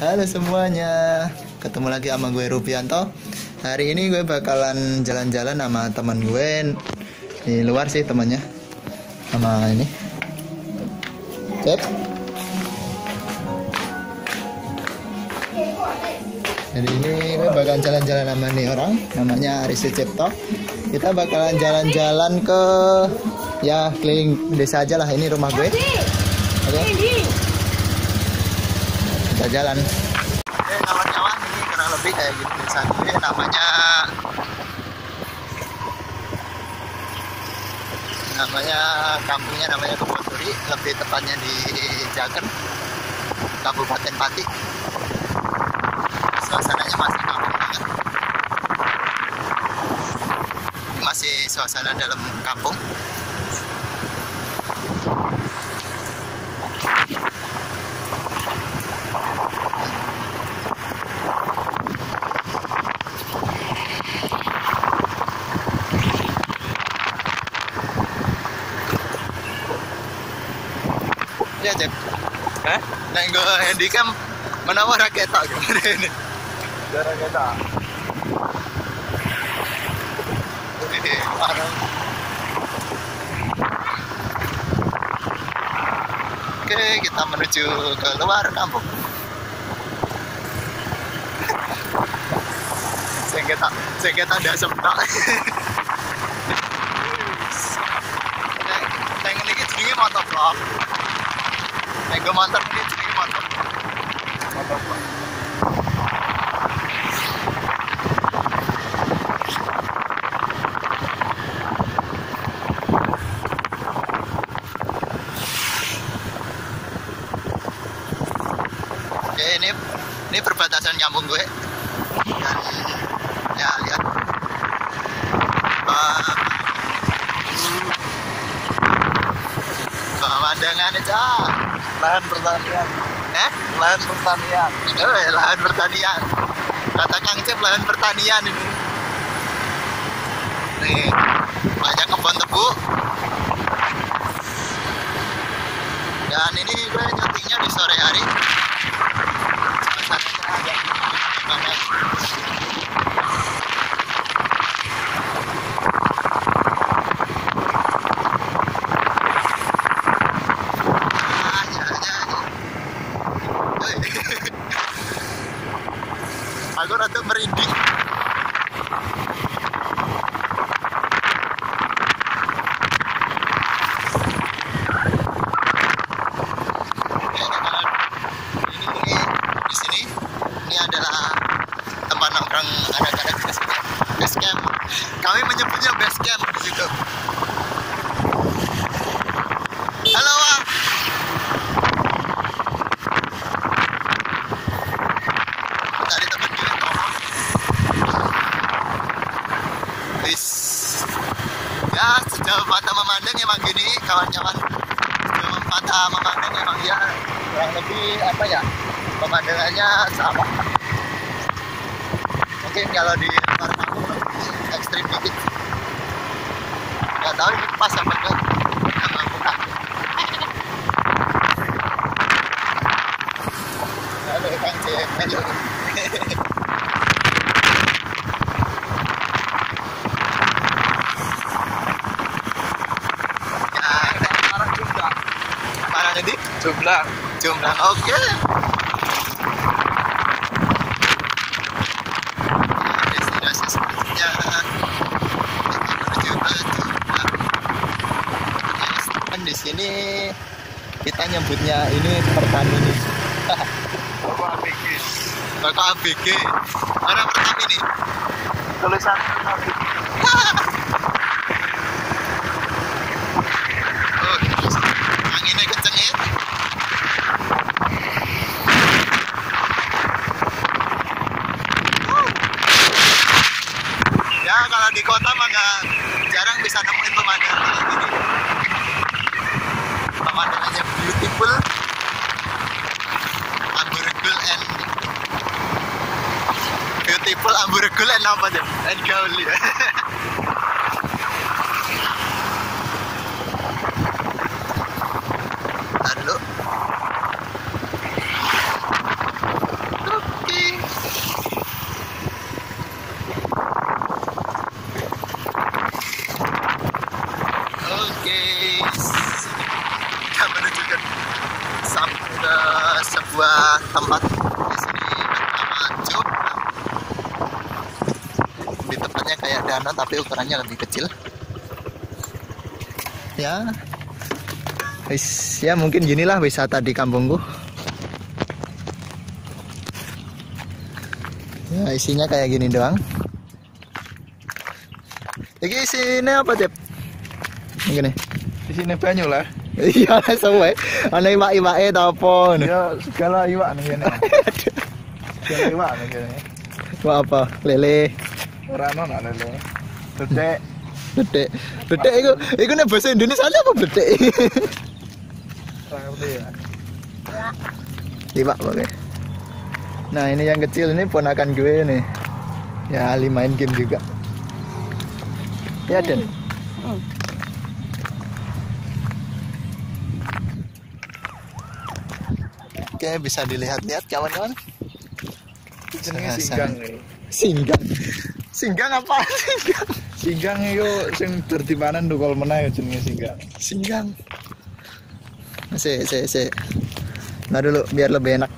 Halo semuanya, ketemu lagi sama gue Rubiyanto. Hari ini gue bakalan jalan-jalan sama teman gue di luar sih, temannya sama ini Cep. Jadi ini gue bakalan jalan-jalan sama nih orang, namanya Aris Cipto. Kita bakalan jalan-jalan ke, ya, keliling desa aja lah. Ini rumah gue. Oke, kita jalan. Oke kawan-kawan, ini kurang lebih kayak gitu desa gue, namanya kampungnya namanya Kebonturi, lebih tepatnya di Jaken, Kabupaten Pati. Suasananya masih kampung banget, masih suasana dalam kampung. Ya Cep, nah gue handicam menawa raketa gimana ini? Udah raketa. Ini parang. Oke, kita menuju ke luar kampung. Sengketa ada sempat. Neng ini kecilnya motor loh. Gue mantap ini, jadi mantap. Oke, ini perbatasan kampung gue. Dan ya lihat. Pemandangannya cah. Lahan pertanian. Lahan pertanian. Kata Kang Cep lahan pertanian ini. Nih, banyak kebun tebu. Dan ini gue nyetingnya di sore hari. Aku rada merinding. Ini di sini ini adalah tempat nongkrong anak-anak base camp. Kami menyebutnya base camp di situ. Halo. Sejauh mata memandang emang gini kawan-kawan, sejauh mata memandang emang ya kurang lebih apa ya, pemandangannya sama. Mungkin kalau di luar kampung lebih ekstrim dikit, nggak tahu ini pas apa enggak sama bukan. Halo Kang Cep, halo. Jumlah, oke. Destinasi selanjutnya menuju ke Jumlah. Kan di sini kita nyebutnya ini Pertamini. Toko ABG. Mana Pertamini? Tulisan ABG. Di kota mah jarang bisa nemuin pemandangan ini. Pemandangannya beautiful, unbelievable and beautiful, unbelievable and apa aja, and gauli. Halo. tempat di tempatnya kayak danau tapi ukurannya lebih kecil ya. Ya mungkin ginilah wisata di kampungku. Ya isinya kayak gini doang. Jadi isinya apa Cep? Begini. Isinya banyu lah. Iya semua. Ana iwak-iwake ta apa? Ya segala iwak nih kene. Segala iwak nih kene. Iwak apa? Lele. Ora ana lele. Bedek. Bedek. Bedek iku nek bahasa Indonesia apa bedek? Iwak oke. Nah ini yang kecil ini ponakan gue nih. Ya Ali main game juga. Ya Den. Oke bisa dilihat-lihat kawan-kawan. Jenenge singgang. Singgang. Singgang apa? Singgang. Singgang yo sing derdimanan ndukul meneh jenenge singgang. Singgang. Sik. Nah dulu biar lebih enak.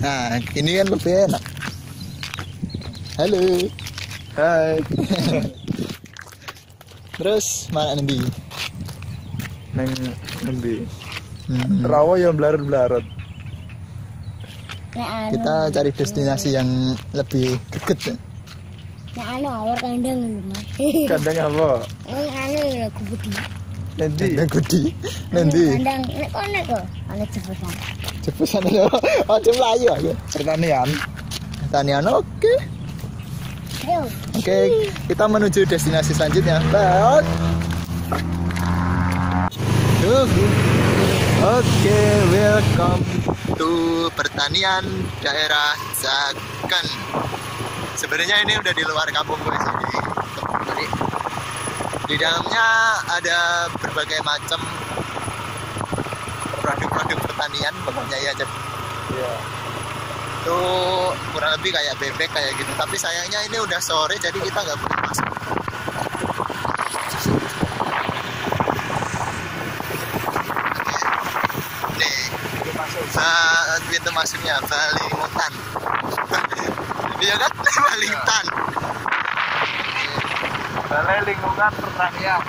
Nah, ini kan lebih enak. Halo. Hai. Terus mana nanti? Nanti. Rawa yang blaret-blaret. Kita cari destinasi yang lebih deket. Ya anu awar kandang. Kandang apa? Ini kebudi. Nanti. Kandang, konek kok. Ana cepetan. Cepetan ya. Aja melayu aja. Pertanian oke. Ayo. Oke, kita menuju destinasi selanjutnya. Bye. Oke, welcome to pertanian daerah Jaken. Sebenarnya ini udah di luar kampung gue sendiri. Di dalamnya ada berbagai macam produk-produk pertanian, pokoknya ya Cep. Iya. Itu kurang lebih kayak bebek kayak gitu. Tapi sayangnya ini udah sore jadi kita nggak boleh masuk. Nih, pintu masuknya Balingutan. Iya kan? Balingutan. Balai Lingkungan Pertanian.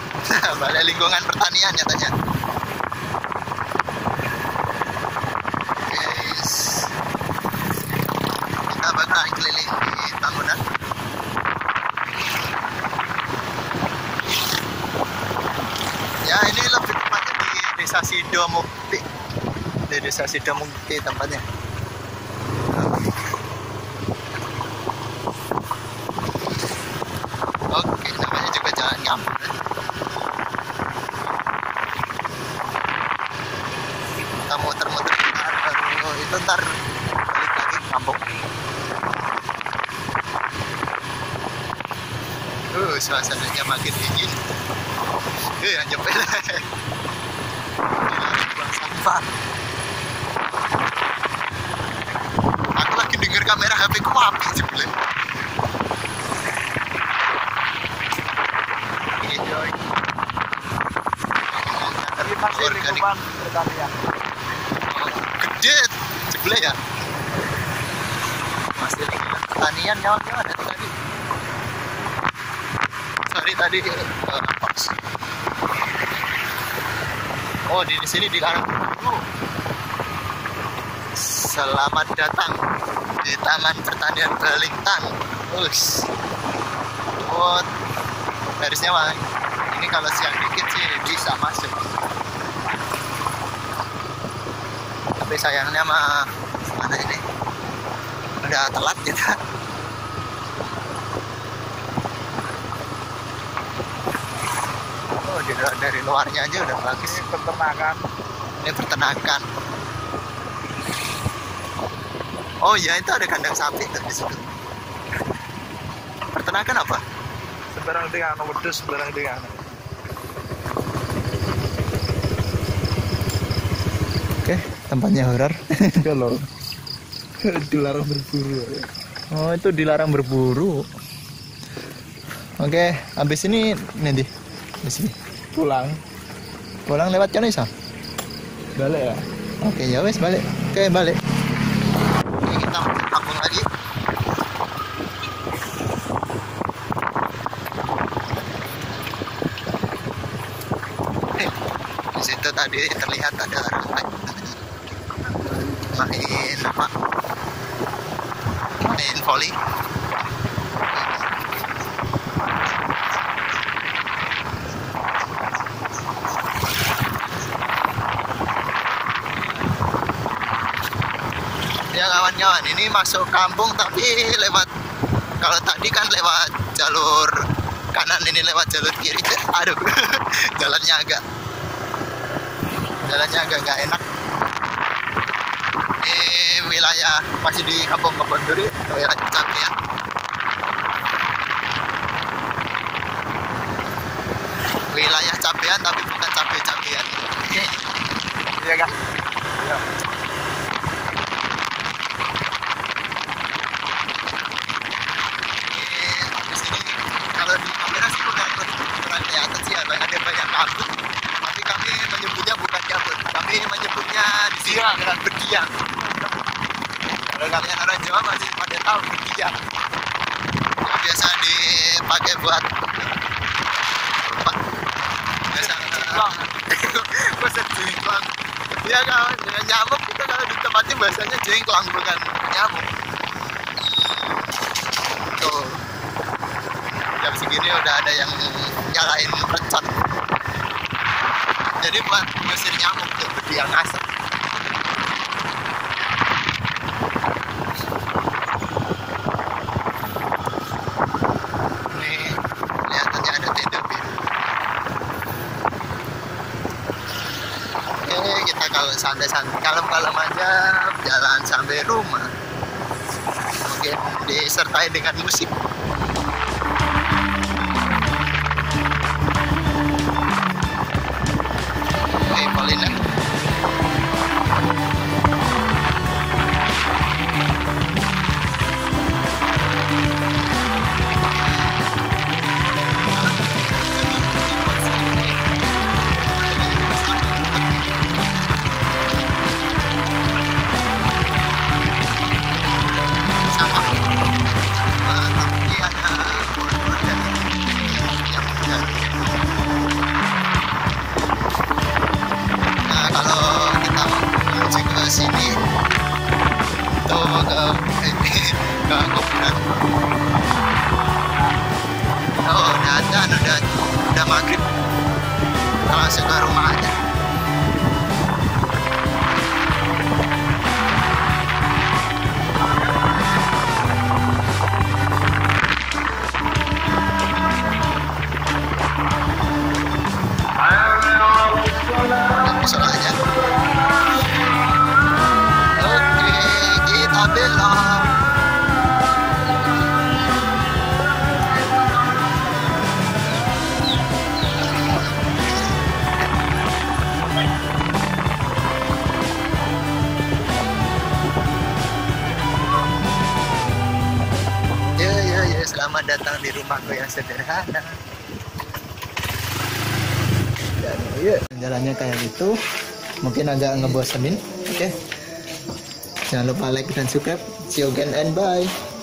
Balai Lingkungan Pertanian nyatanya. Yes. Kita bakal keliling di bangunan. Ya ini lebih tepatnya di desa Sido Mokko. Di desa Sido Mokko tempatnya. Suasananya makin dingin. Ya nyepel. Sampah. Aku lagi denger kamera HP ku api jebule. Ini coy. Tapi masih lingkungan pertanian. Gede jebule ya. Masih lingkungan pertanian kawan-kawan ada tadi. Tadi oh di sini di arah selamat datang di Taman Pertanian Balingutan. Oh harusnya mah ini kalau siang dikit sih bisa masuk tapi sayangnya mah mana ini udah telat kita. Dari luarnya aja udah bagus. Ini pertenakan. Oh iya itu ada kandang sapi tuh di situ. Pertenakan apa? Seberang dengan wedhus, seberang dengan. Oke, tempatnya horor. Kalau dilarang berburu. Oh itu dilarang berburu. Oke, habis ini nanti di sini. Pulang lewat kan bisa? Balik ya? Oke, ya wes balik. Oke, balik. Oke, kita takut lagi. Di situ tadi terlihat ada main volley. Ya kawan-kawan, ini masuk kampung tapi lewat, kalau tadi kan lewat jalur kanan, ini lewat jalur kiri. Aduh, jalannya agak nggak enak. Ini wilayah masih di kampung Kebonturi, wilayah Jaken ya. Wilayah cabean tapi bukan cabe-cabean. Iya kan? Iya. Ya kawan, dengan nyamuk itu kalau di tempatnya bahasanya jengklang, bukan nyamuk. Tuh, jam segini udah ada yang nyalain pecat. Jadi buat mengusir nyamuk tuh yang asap. Santai-santai, kalem-kalem aja jalan sampai rumah. Mungkin disertai dengan musik. Oke, Polina. Datang di rumahku yang sederhana. Dan iya, jalannya kayak gitu. Mungkin agak ngebosenin. Oke. Jangan lupa like dan subscribe. See you again and bye.